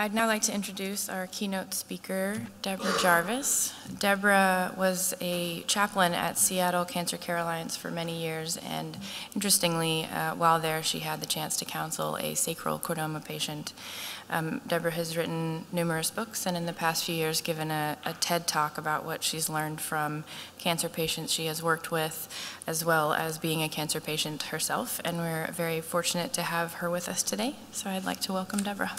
I'd now like to introduce our keynote speaker, Debra Jarvis. Debra was a chaplain at Seattle Cancer Care Alliance for many years, and interestingly, while there, she had the chance to counsel a sacral chordoma patient. Debra has written numerous books, and in the past few years, given a TED Talk about what she's learned from cancer patients she has worked with, as well as being a cancer patient herself, and we're very fortunate to have her with us today. So I'd like to welcome Debra.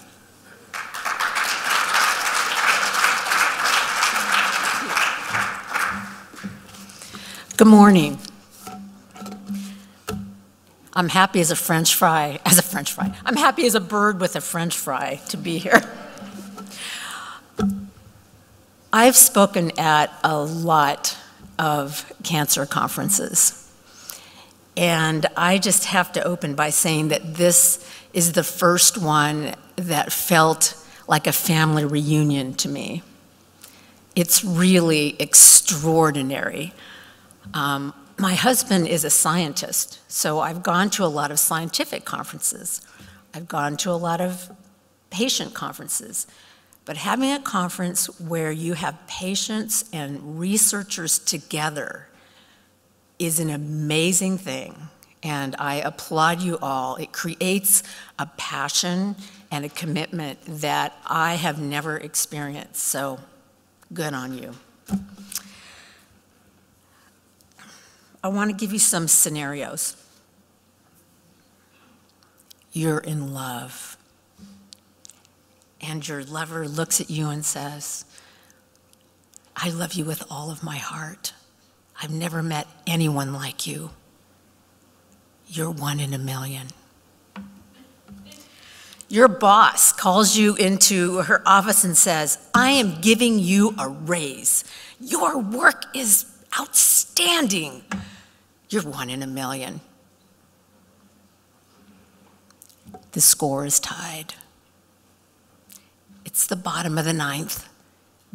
Good morning. I'm happy as a French fry, I'm happy as a bird with a French fry to be here. I've spoken at a lot of cancer conferences, and I just have to open by saying that this is the first one that felt like a family reunion to me. It's really extraordinary. My husband is a scientist, so I've gone to a lot of scientific conferences. I've gone to a lot of patient conferences. But having a conference where you have patients and researchers together is an amazing thing, and I applaud you all. It creates a passion and a commitment that I have never experienced, so good on you. I want to give you some scenarios. You're in love, and your lover looks at you and says, "I love you with all of my heart. I've never met anyone like you. You're one in a million." Your boss calls you into her office and says, "I am giving you a raise. Your work is outstanding. You're one in a million." The score is tied. It's the bottom of the ninth.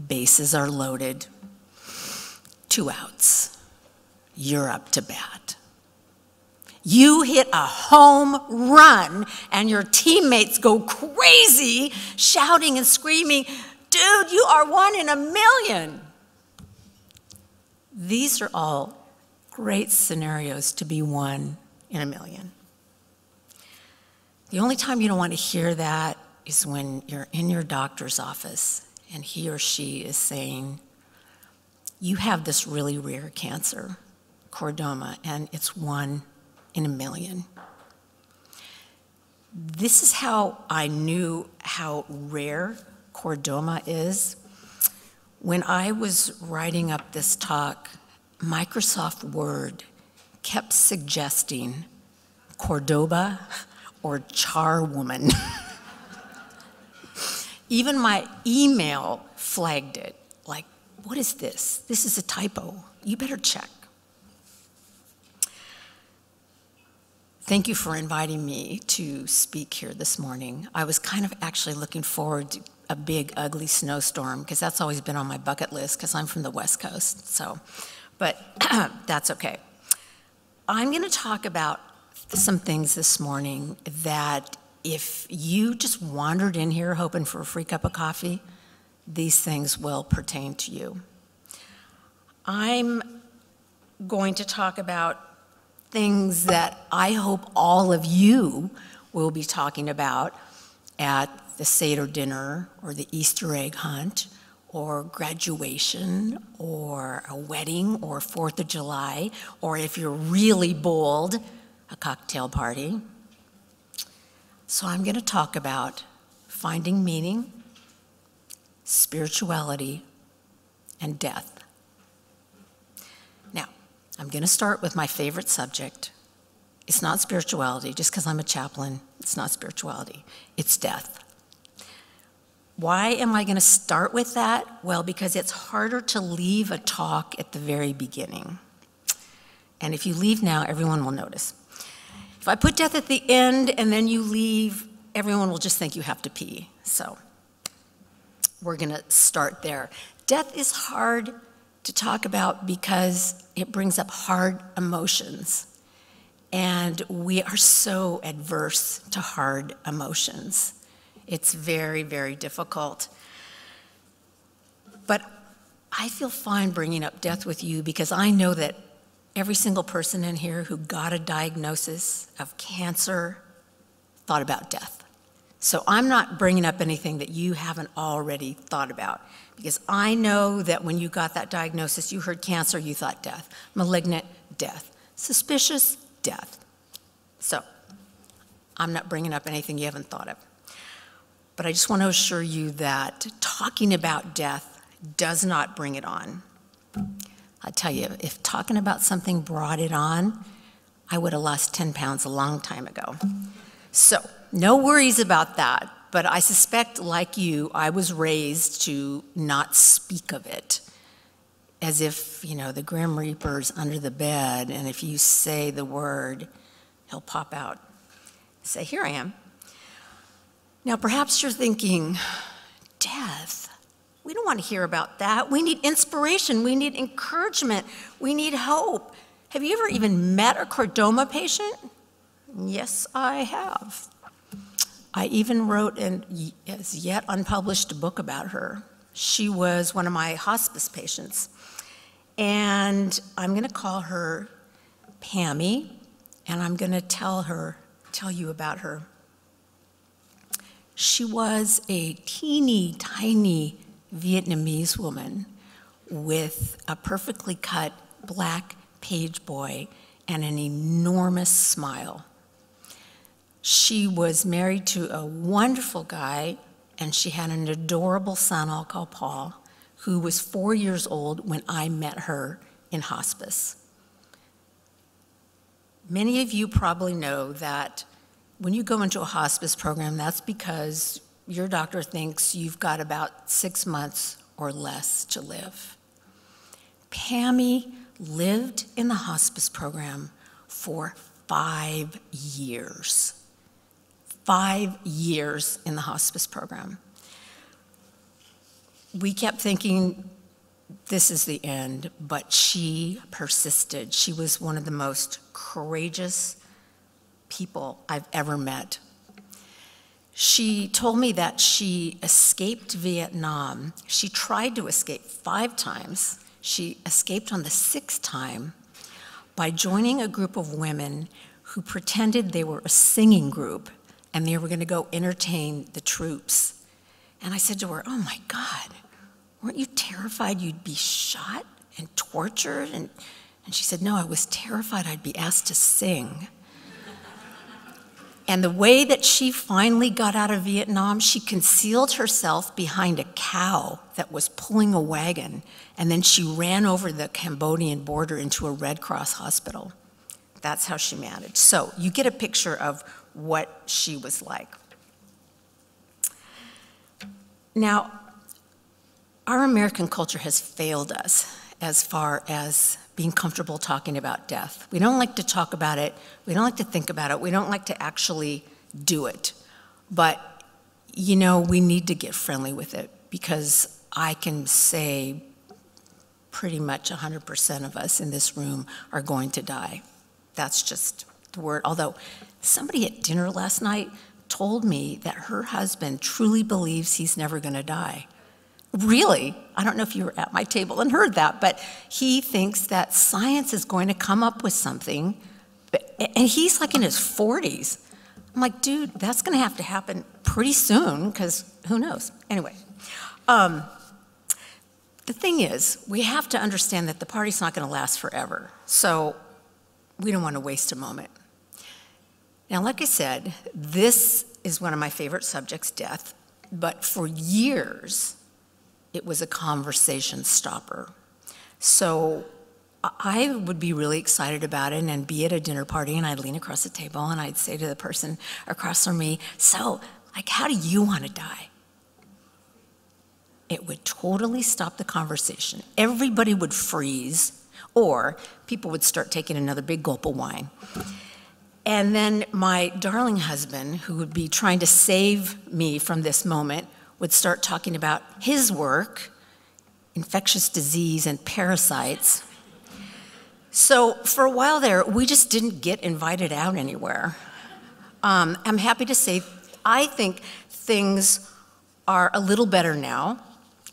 Bases are loaded. 2 outs. You're up to bat. You hit a home run, and your teammates go crazy, shouting and screaming, "Dude, you are one in a million." These are all great scenarios to be one in a million. The only time you don't want to hear that is when you're in your doctor's office and he or she is saying, "You have this really rare cancer, chordoma, and it's one in a million." This is how I knew how rare chordoma is. When I was writing up this talk, Microsoft Word kept suggesting Cordoba or charwoman. Even my email flagged it, like, "What is this? This is a typo. You better check." Thank you for inviting me to speak here this morning. I was kind of actually looking forward to a big ugly snowstorm, because that's always been on my bucket list, because I'm from the West Coast, so, but that's okay. I'm going to talk about some things this morning that if you just wandered in here hoping for a free cup of coffee, these things will pertain to you. I'm going to talk about things that I hope all of you will be talking about at the Seder dinner or the Easter egg hunt or graduation or a wedding or 4th of July, or if you're really bold, a cocktail party. So I'm going to talk about finding meaning, spirituality, and death. Now, I'm going to start with my favorite subject. It's not spirituality. Just because I'm a chaplain, it's not spirituality. It's death. Why am I going to start with that? Well, because it's harder to leave a talk at the very beginning. And if you leave now, everyone will notice. If I put death at the end and then you leave, everyone will just think you have to pee. So we're going to start there. Death is hard to talk about because it brings up hard emotions. And we are so adverse to hard emotions. It's very, very difficult. But I feel fine bringing up death with you because I know that every single person in here who got a diagnosis of cancer thought about death. So I'm not bringing up anything that you haven't already thought about, because I know that when you got that diagnosis, you heard cancer, you thought death. Malignant, death. Suspicious, death. So I'm not bringing up anything you haven't thought of. But I just want to assure you that talking about death does not bring it on. I tell you, if talking about something brought it on, I would have lost 10 pounds a long time ago. So no worries about that, but I suspect, like you, I was raised to not speak of it, as if, you know, the Grim Reaper's under the bed, and if you say the word, he'll pop out. Say, here I am. Now, perhaps you're thinking, death. We don't want to hear about that. We need inspiration. We need encouragement. We need hope. Have you ever even met a chordoma patient? Yes, I have. I even wrote an as yet unpublished book about her. She was one of my hospice patients. And I'm going to call her Pammy, and I'm going to tell you about her. She was a teeny tiny Vietnamese woman with a perfectly cut black page boy and an enormous smile. She was married to a wonderful guy, and she had an adorable son I'll call Paul, who was 4 years old when I met her in hospice. Many of you probably know that when you go into a hospice program, that's because your doctor thinks you've got about 6 months or less to live. Pammy lived in the hospice program for 5 years. 5 years in the hospice program. We kept thinking, this is the end, but she persisted. She was one of the most courageous people I've ever met. She told me that she escaped Vietnam. She tried to escape 5 times. She escaped on the 6th time by joining a group of women who pretended they were a singing group and they were going to go entertain the troops. And I said to her, oh my God, weren't you terrified you'd be shot and tortured? And she said, no, I was terrified I'd be asked to sing. And the way that she finally got out of Vietnam, she concealed herself behind a cow that was pulling a wagon, and then she ran over the Cambodian border into a Red Cross hospital. That's how she managed. So you get a picture of what she was like. Now, our American culture has failed us as far as being comfortable talking about death. We don't like to talk about it. We don't like to think about it. We don't like to actually do it. But, you know, we need to get friendly with it, because I can say pretty much 100% of us in this room are going to die. That's just the word. Although somebody at dinner last night told me that her husband truly believes he's never going to die. Really, I don't know if you were at my table and heard that, but he thinks that science is going to come up with something, and he's like in his 40s. I'm like, dude, that's going to happen pretty soon, because who knows? Anyway, the thing is, we have to understand that the party's not going to last forever, so we don't want to waste a moment. Now, like I said, this is one of my favorite subjects, death, but for years, it was a conversation stopper. So I would be really excited about it and be at a dinner party, and I'd lean across the table and I'd say to the person across from me, so, like, how do you want to die? It would totally stop the conversation. Everybody would freeze, or people would start taking another big gulp of wine. And then my darling husband, who would be trying to save me from this moment, would start talking about his work, infectious disease and parasites. So for a while there, we just didn't get invited out anywhere. I'm happy to say I think things are a little better now,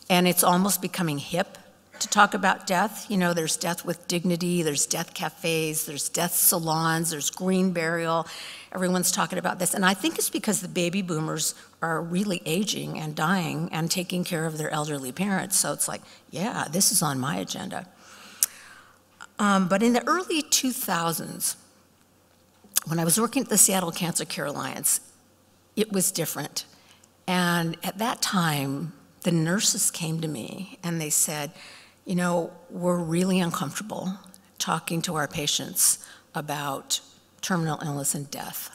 and it's almost becoming hip to talk about death. You know, there's death with dignity, there's death cafes, there's death salons, there's green burial. Everyone's talking about this. And I think it's because the baby boomers are really aging and dying and taking care of their elderly parents. So it's like, yeah, this is on my agenda. But in the early 2000s, when I was working at the Seattle Cancer Care Alliance, it was different. And at that time, the nurses came to me and they said, you know, we're really uncomfortable talking to our patients about terminal illness and death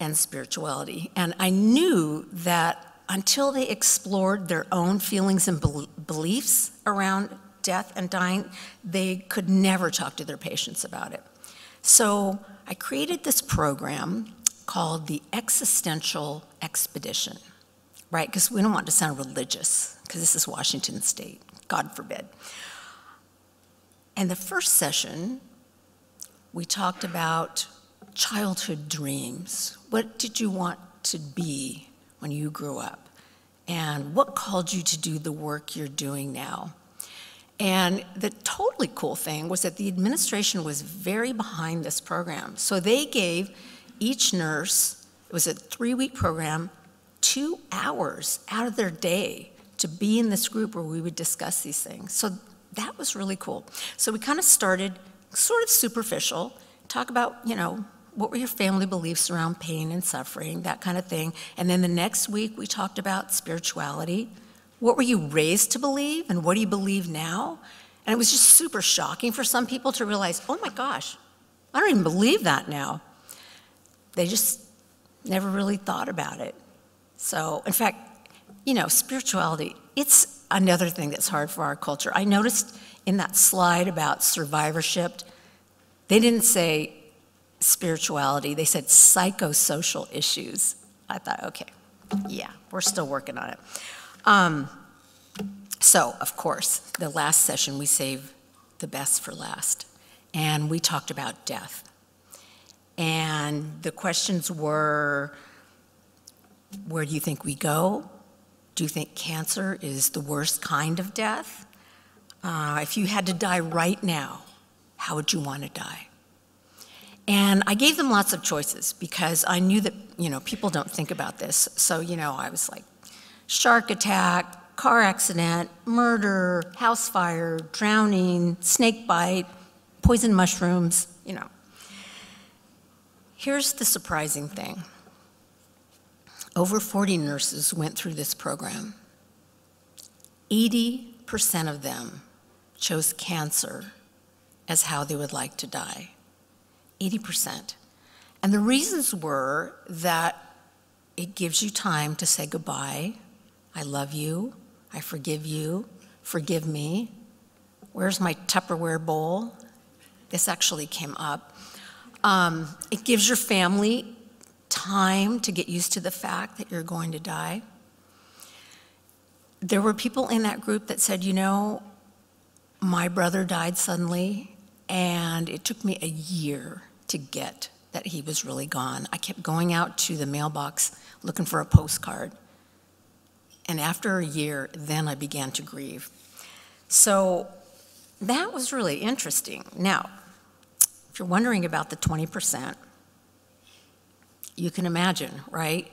and spirituality. And I knew that until they explored their own feelings and beliefs around death and dying, they could never talk to their patients about it. So I created this program called the Existential Expedition, right? Because we don't want to sound religious, because this is Washington State, God forbid. And the first session, we talked about childhood dreams. What did you want to be when you grew up? And what called you to do the work you're doing now? And the totally cool thing was that the administration was very behind this program. So they gave each nurse, it was a 3-week program, 2 hours out of their day to be in this group where we would discuss these things. So that was really cool. So we kind of started sort of superficial, talk about, you know, what were your family beliefs around pain and suffering, that kind of thing. And then the next week we talked about spirituality. What were you raised to believe and what do you believe now? And it was just super shocking for some people to realize, oh my gosh, I don't even believe that now. They just never really thought about it. So in fact, you know, spirituality, it's another thing that's hard for our culture. I noticed in that slide about survivorship, they didn't say spirituality, they said psychosocial issues. I thought, okay, yeah, we're still working on it. So, of course, the last session, we save the best for last. And we talked about death. And the questions were, where do you think we go? Do you think cancer is the worst kind of death? If you had to die right now, how would you want to die? And I gave them lots of choices because I knew that, you know, people don't think about this. So, you know, I was like, shark attack, car accident, murder, house fire, drowning, snake bite, poison mushrooms, you know. Here's the surprising thing. Over 40 nurses went through this program. 80% of them chose cancer as how they would like to die, 80%. And the reasons were that it gives you time to say goodbye, I love you, I forgive you, forgive me, where's my Tupperware bowl? This actually came up. It gives your family time to get used to the fact that you're going to die. There were people in that group that said, you know, my brother died suddenly, and it took me a year to get that he was really gone. I kept going out to the mailbox looking for a postcard. And after a year, then I began to grieve. So that was really interesting. Now, if you're wondering about the 20%, you can imagine, right?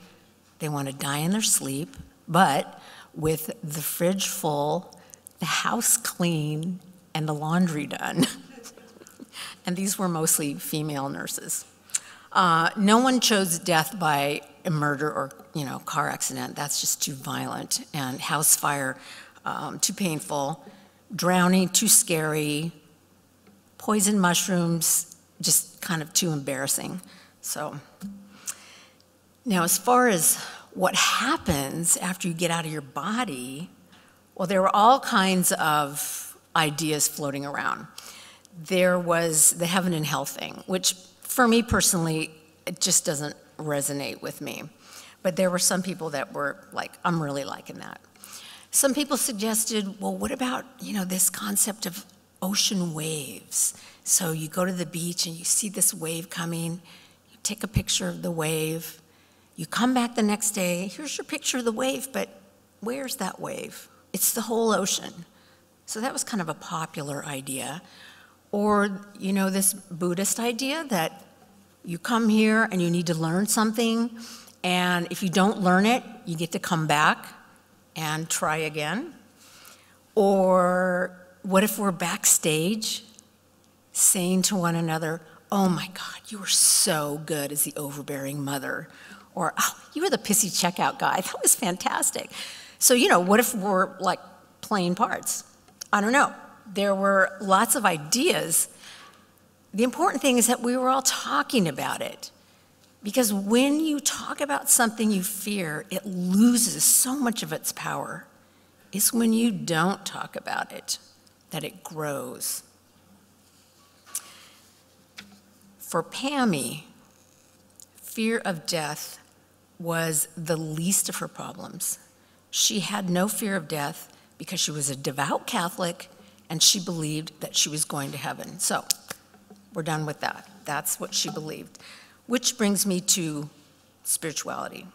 They want to die in their sleep, but with the fridge full, the house clean, and the laundry done. And these were mostly female nurses. No one chose death by a murder or, you know, car accident. That's just too violent. And house fire, too painful. Drowning, too scary. Poison mushrooms, just kind of too embarrassing. So now, as far as what happens after you get out of your body, well, there were all kinds of ideas floating around. There was the heaven and hell thing, which for me personally, it just doesn't resonate with me. But there were some people that were like, I'm really liking that. Some people suggested, well, what about, you know, this concept of ocean waves? So you go to the beach and you see this wave coming, you take a picture of the wave, You come back the next day, here's your picture of the wave, but where's that wave? It's the whole ocean. So that was kind of a popular idea. Or, you know, this Buddhist idea that you come here and you need to learn something, and if you don't learn it, you get to come back and try again. Or what if we're backstage saying to one another, oh my God, you were so good as the overbearing mother. Or, oh, you were the pissy checkout guy. That was fantastic. So, you know, what if we're like playing parts? I don't know. There were lots of ideas. The important thing is that we were all talking about it. Because when you talk about something you fear, it loses so much of its power. It's when you don't talk about it that it grows. For Pammy, fear of death was the least of her problems. She had no fear of death because she was a devout Catholic and she believed that she was going to heaven. So we're done with that. That's what she believed. Which brings me to spirituality.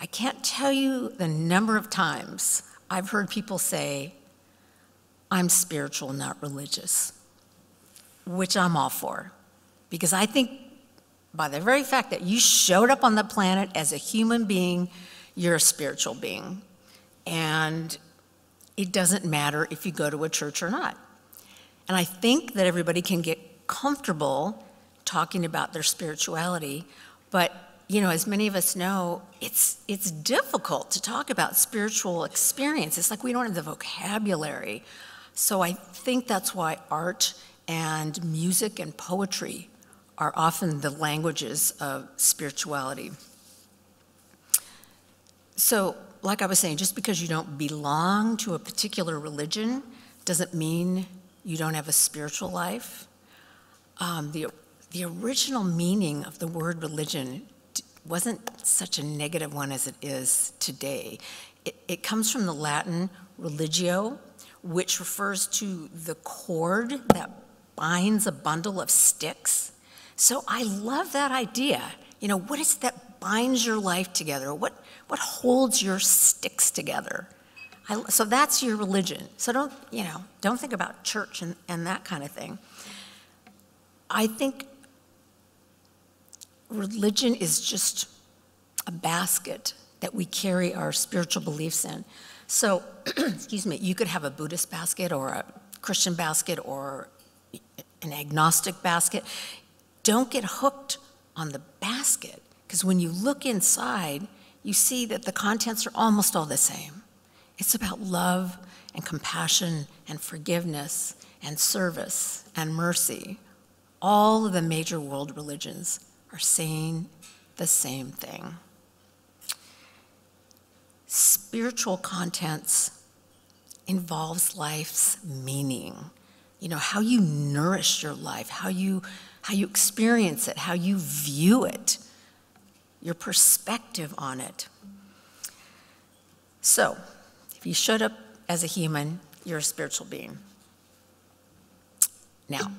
I can't tell you the number of times I've heard people say, I'm spiritual, not religious, which I'm all for. Because I think by the very fact that you showed up on the planet as a human being, you're a spiritual being. And it doesn't matter if you go to a church or not. And I think that everybody can get comfortable talking about their spirituality, but you know, as many of us know, it's difficult to talk about spiritual experience. It's like we don't have the vocabulary. So I think that's why art and music and poetry are often the languages of spirituality. So like I was saying, just because you don't belong to a particular religion doesn't mean you don't have a spiritual life. The original meaning of the word religion wasn't such a negative one as it is today. It comes from the Latin religio, which refers to the cord that binds a bundle of sticks. So I love that idea. You know, what is it that binds your life together? What holds your sticks together? So that's your religion. So don't, you know, don't think about church and that kind of thing. I think religion is just a basket that we carry our spiritual beliefs in. So, excuse me, you could have a Buddhist basket or a Christian basket or an agnostic basket. Don't get hooked on the basket, because when you look inside, you see that the contents are almost all the same. It's about love and compassion and forgiveness and service and mercy. All of the major world religions are saying the same thing. Spiritual contents involves life's meaning. You know, how you nourish your life, how you experience it, how you view it, your perspective on it. So, if you showed up as a human, you're a spiritual being. Now,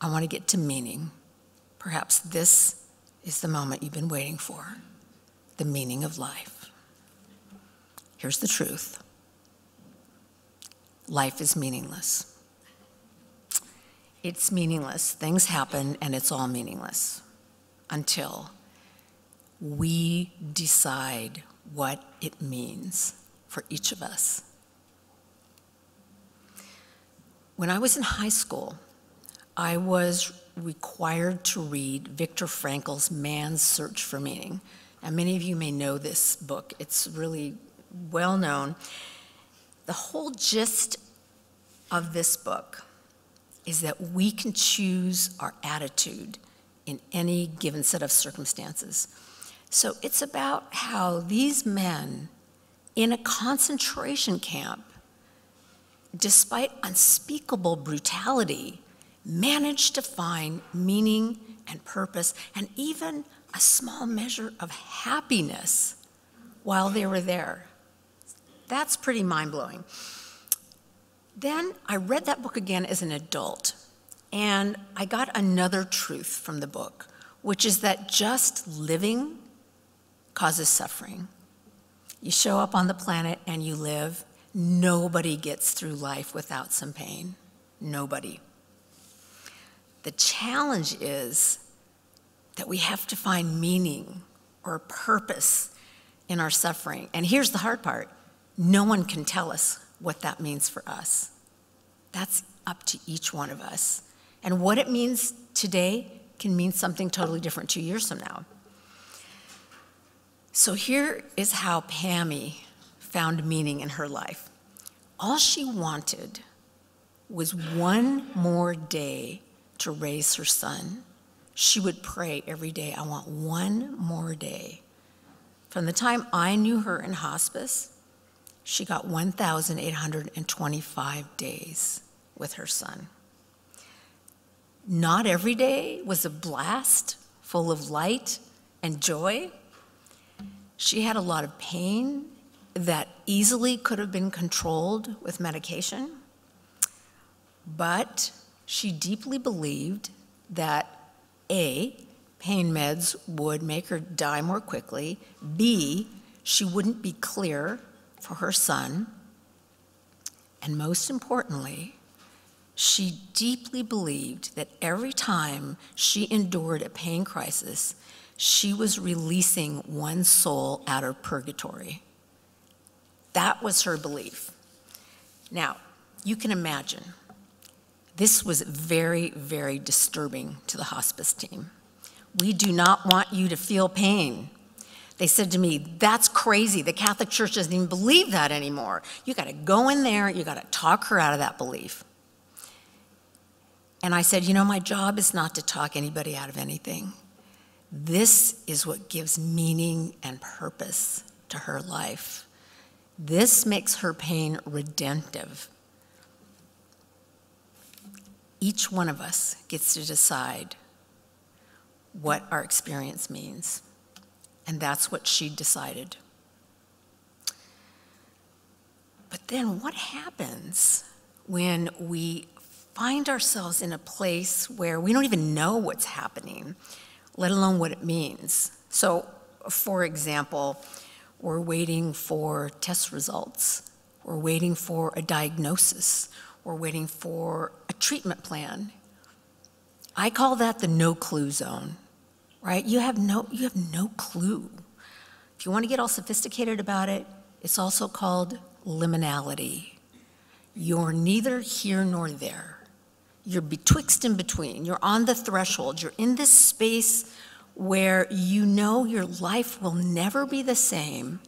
I want to get to meaning. Perhaps this is the moment you've been waiting for, the meaning of life. Here's the truth. Life is meaningless. It's meaningless. Things happen and it's all meaningless until we decide what it means for each of us. When I was in high school, I was required to read Viktor Frankl's Man's Search for Meaning. Now, many of you may know this book. It's really well known. The whole gist of this book is that we can choose our attitude in any given set of circumstances. So it's about how these men in a concentration camp, despite unspeakable brutality, managed to find meaning and purpose and even a small measure of happiness while they were there. That's pretty mind-blowing. Then I read that book again as an adult, and I got another truth from the book, which is that just living causes suffering. You show up on the planet and you live. Nobody gets through life without some pain. Nobody. The challenge is that we have to find meaning or purpose in our suffering. And here's the hard part. No one can tell us what that means for us. That's up to each one of us. And what it means today can mean something totally different 2 years from now. So here is how Pammy found meaning in her life. All she wanted was one more day to raise her son. She would pray every day, I want one more day. From the time I knew her in hospice, she got 1,825 days with her son. Not every day was a blast full of light and joy. She had a lot of pain that easily could have been controlled with medication, but she deeply believed that A, pain meds would make her die more quickly, B, she wouldn't be clear for her son, and most importantly, she deeply believed that every time she endured a pain crisis, she was releasing one soul out of purgatory. That was her belief. Now, you can imagine, this was very, very disturbing to the hospice team. We do not want you to feel pain. They said to me, that's crazy. The Catholic Church doesn't even believe that anymore. You gotta go in there, you gotta talk her out of that belief. And I said, you know, my job is not to talk anybody out of anything. This is what gives meaning and purpose to her life. This makes her pain redemptive. Each one of us gets to decide what our experience means. And that's what she decided. But then what happens when we find ourselves in a place where we don't even know what's happening, let alone what it means? So, for example, we're waiting for test results. We're waiting for a diagnosis. We're waiting for a treatment plan. I call that the no-clue zone, right? You have no clue. If you want to get all sophisticated about it, it's also called liminality. You're neither here nor there. You're betwixt and between. You're on the threshold. You're in this space where you know your life will never be the same,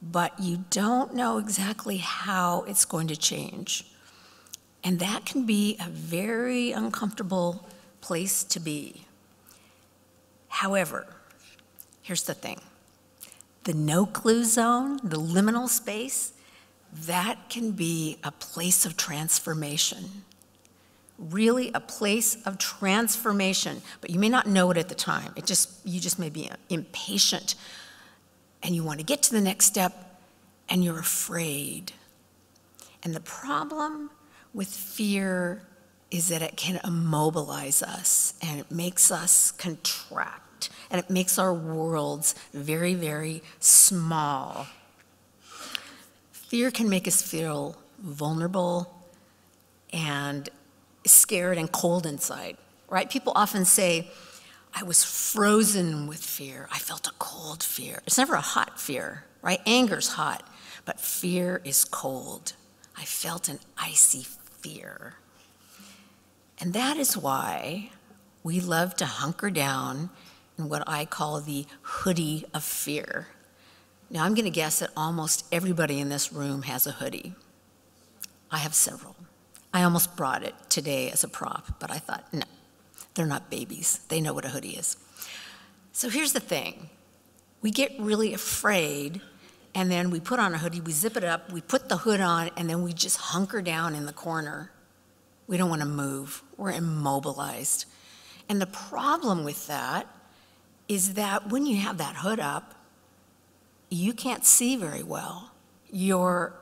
but you don't know exactly how it's going to change. And that can be a very uncomfortable place to be. However, here's the thing. The no-clue zone, the liminal space, that can be a place of transformation. Really a place of transformation, but you may not know it at the time. You just may be impatient and you want to get to the next step and you're afraid. And the problem with fear is that it can immobilize us and it makes us contract and it makes our worlds very, very small. Fear can make us feel vulnerable and scared and cold inside, right? People often say, I was frozen with fear. I felt a cold fear. It's never a hot fear, right? Anger's hot, but fear is cold. I felt an icy fear. And that is why we love to hunker down in what I call the hoodie of fear. Now, I'm gonna guess that almost everybody in this room has a hoodie. I have several. I almost brought it today as a prop, but I thought, no, they're not babies. They know what a hoodie is. So here's the thing. We get really afraid, and then we put on a hoodie, we zip it up, we put the hood on, and then we just hunker down in the corner. We don't want to move. We're immobilized. And the problem with that is that when you have that hood up, you can't see very well. You're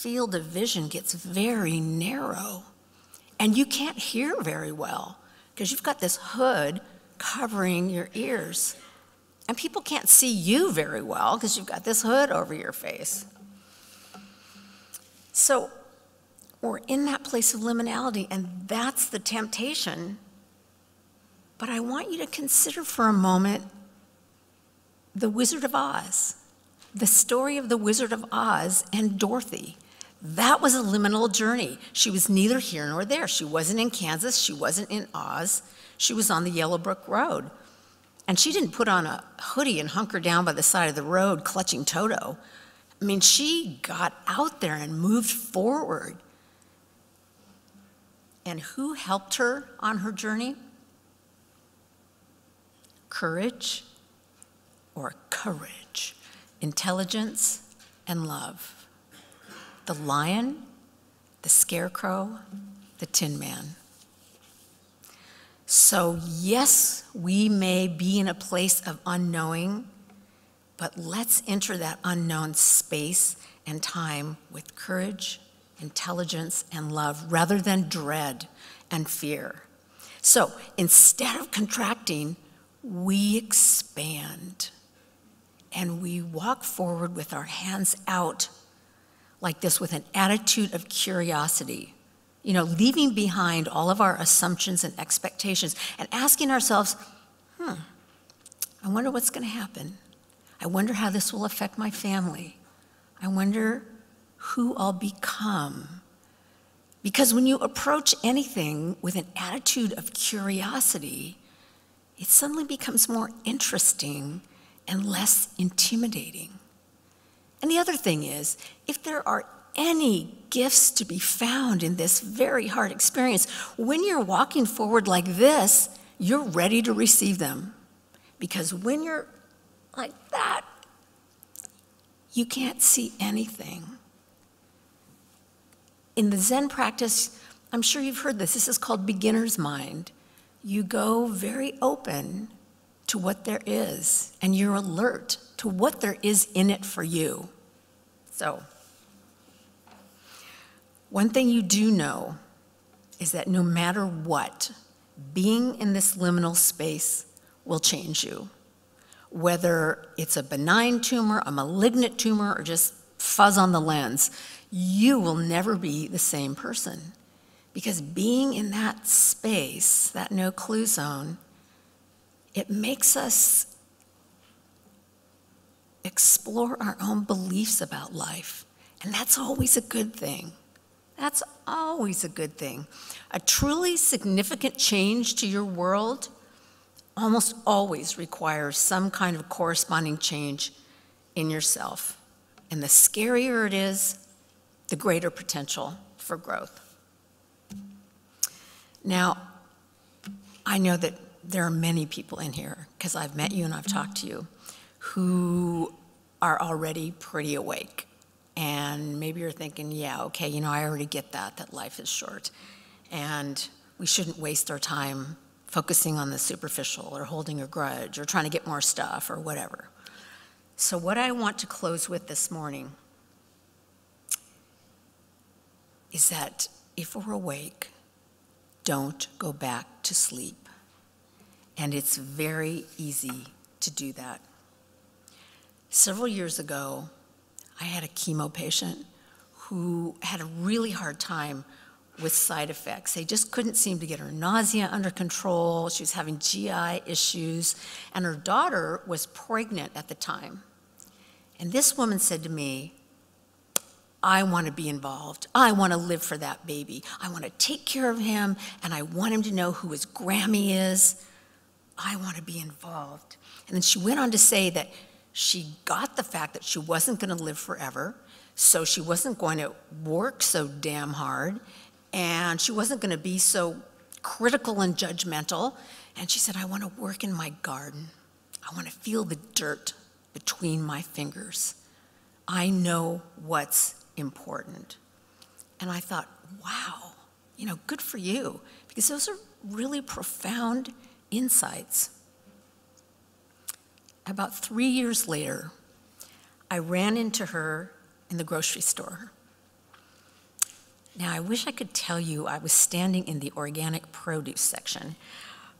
field of vision gets very narrow and you can't hear very well because you've got this hood covering your ears. And people can't see you very well because you've got this hood over your face. So we're in that place of liminality, and that's the temptation. But I want you to consider for a moment the Wizard of Oz, the story of the Wizard of Oz and Dorothy. That was a liminal journey. She was neither here nor there. She wasn't in Kansas. She wasn't in Oz. She was on the Yellow Brick Road. And she didn't put on a hoodie and hunker down by the side of the road clutching Toto. I mean, she got out there and moved forward. And who helped her on her journey? Courage or courage, intelligence and love. The lion, the scarecrow, the Tin Man. So yes, we may be in a place of unknowing, but let's enter that unknown space and time with courage, intelligence, and love, rather than dread and fear. So instead of contracting, we expand, and we walk forward with our hands out like this with an attitude of curiosity. You know, leaving behind all of our assumptions and expectations and asking ourselves, I wonder what's going to happen. I wonder how this will affect my family. I wonder who I'll become. Because when you approach anything with an attitude of curiosity, it suddenly becomes more interesting and less intimidating. And the other thing is, if there are any gifts to be found in this very hard experience, when you're walking forward like this, you're ready to receive them. Because when you're like that, you can't see anything. In the Zen practice, I'm sure you've heard this, this is called beginner's mind. You go very open to what there is, and you're alert to what there is in it for you. So, one thing you do know is that no matter what, being in this liminal space will change you. Whether it's a benign tumor, a malignant tumor, or just fuzz on the lens, you will never be the same person. Because being in that space, that no-clue zone, it makes us explore our own beliefs about life. And that's always a good thing. That's always a good thing. A truly significant change to your world almost always requires some kind of corresponding change in yourself. And the scarier it is, the greater potential for growth. Now, I know that there are many people in here, because I've met you and I've talked to you, who are already pretty awake. And maybe you're thinking, yeah, okay, you know, I already get that life is short. And we shouldn't waste our time focusing on the superficial or holding a grudge or trying to get more stuff or whatever. So what I want to close with this morning is that if we're awake, don't go back to sleep. And it's very easy to do that. Several years ago, I had a chemo patient who had a really hard time with side effects. They just couldn't seem to get her nausea under control. She was having GI issues. And her daughter was pregnant at the time. And this woman said to me, I want to be involved. I want to live for that baby. I want to take care of him, and I want him to know who his Grammy is. I want to be involved. And then she went on to say that she got the fact that she wasn't going to live forever, so she wasn't going to work so damn hard, and she wasn't going to be so critical and judgmental. And she said, I want to work in my garden. I want to feel the dirt between my fingers. I know what's important. And I thought, wow, you know, good for you, because those are really profound insights. About 3 years later, I ran into her in the grocery store. Now, I wish I could tell you I was standing in the organic produce section,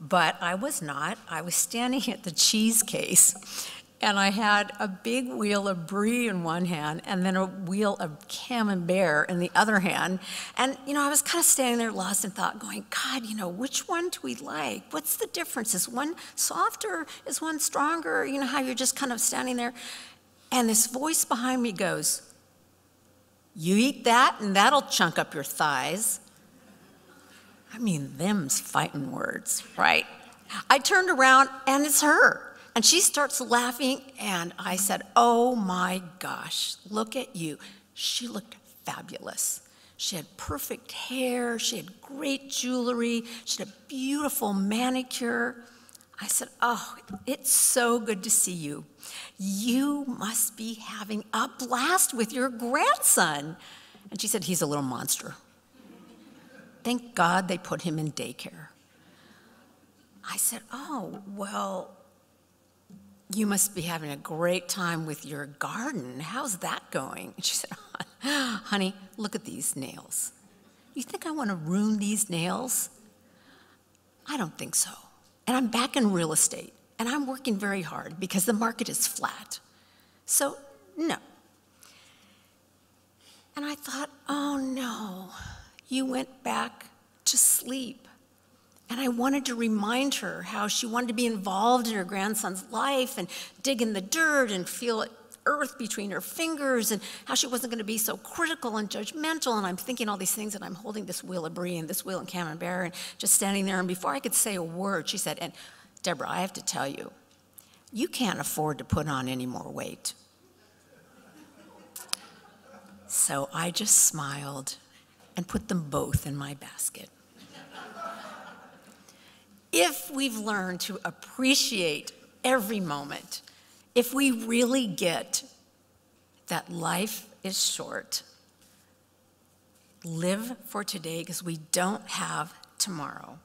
but I was not. I was standing at the cheese case, and I had a big wheel of brie in one hand and then a wheel of camembert in the other hand. And, you know, I was kind of standing there lost in thought going, God, you know, which one do we like? What's the difference? Is one softer? Is one stronger? You know, how you're just kind of standing there. And this voice behind me goes, you eat that and that'll chunk up your thighs. I mean, them's fighting words, right? I turned around and it's her. And she starts laughing, and I said, oh my gosh, look at you. She looked fabulous. She had perfect hair, she had great jewelry, she had a beautiful manicure. I said, oh, it's so good to see you. You must be having a blast with your grandson. And she said, he's a little monster. Thank God they put him in daycare. I said, oh, well, you must be having a great time with your garden. How's that going? And she said, honey, look at these nails. You think I want to ruin these nails? I don't think so. And I'm back in real estate, and I'm working very hard because the market is flat. So, no. And I thought, oh, no. You went back to sleep. And I wanted to remind her how she wanted to be involved in her grandson's life and dig in the dirt and feel earth between her fingers and how she wasn't going to be so critical and judgmental. And I'm thinking all these things, and I'm holding this wheel of brie and this wheel of camembert and just standing there. And before I could say a word, she said, and Deborah, I have to tell you, you can't afford to put on any more weight. So I just smiled and put them both in my basket. If we've learned to appreciate every moment, if we really get that life is short, live for today because we don't have tomorrow.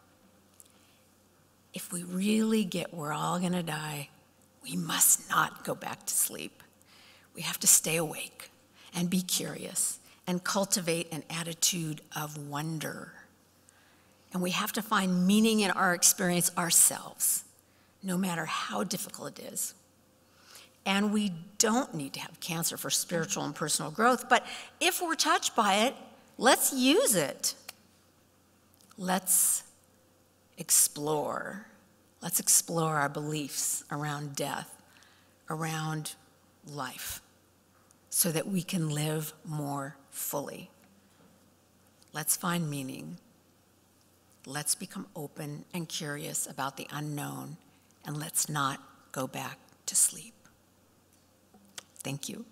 If we really get we're all gonna die, we must not go back to sleep. We have to stay awake and be curious and cultivate an attitude of wonder. And we have to find meaning in our experience ourselves, no matter how difficult it is. And we don't need to have cancer for spiritual and personal growth, but if we're touched by it, let's use it. Let's explore. Let's explore our beliefs around death, around life, so that we can live more fully. Let's find meaning. Let's become open and curious about the unknown, and let's not go back to sleep. Thank you.